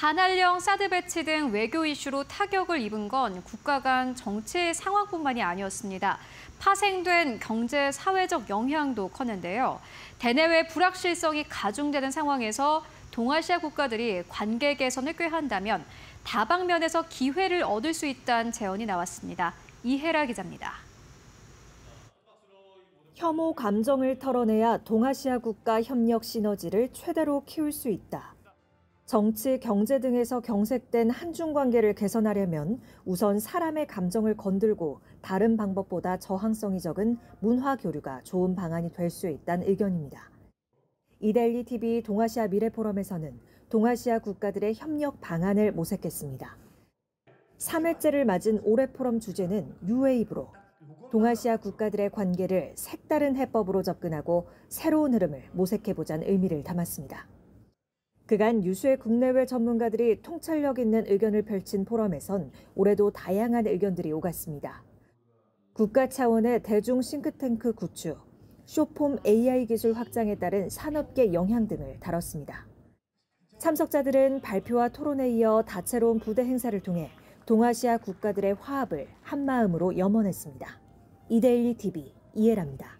한한령 사드 배치 등 외교 이슈로 타격을 입은 건 국가 간 정치 상황뿐만이 아니었습니다. 파생된 경제, 사회적 영향도 컸는데요. 대내외 불확실성이 가중되는 상황에서 동아시아 국가들이 관계 개선을 꾀한다면 다방면에서 기회를 얻을 수 있다는 제언이 나왔습니다. 이혜라 기자입니다. 혐오 감정을 털어내야 동아시아 국가 협력 시너지를 최대로 키울 수 있다. 정치, 경제 등에서 경색된 한중 관계를 개선하려면 우선 사람의 감정을 건들고 다른 방법보다 저항성이 적은 문화 교류가 좋은 방안이 될 수 있다는 의견입니다. 이데일리TV 동아시아 미래포럼에서는 동아시아 국가들의 협력 방안을 모색했습니다. 3회째를 맞은 올해 포럼 주제는 뉴웨이브로 동아시아 국가들의 관계를 색다른 해법으로 접근하고 새로운 흐름을 모색해보자는 의미를 담았습니다. 그간 유수의 국내외 전문가들이 통찰력 있는 의견을 펼친 포럼에선 올해도 다양한 의견들이 오갔습니다. 국가 차원의 대중 싱크탱크 구축, 쇼폼 AI 기술 확장에 따른 산업계 영향 등을 다뤘습니다. 참석자들은 발표와 토론에 이어 다채로운 부대 행사를 통해 동아시아 국가들의 화합을 한마음으로 염원했습니다. 이데일리TV 이혜라입니다.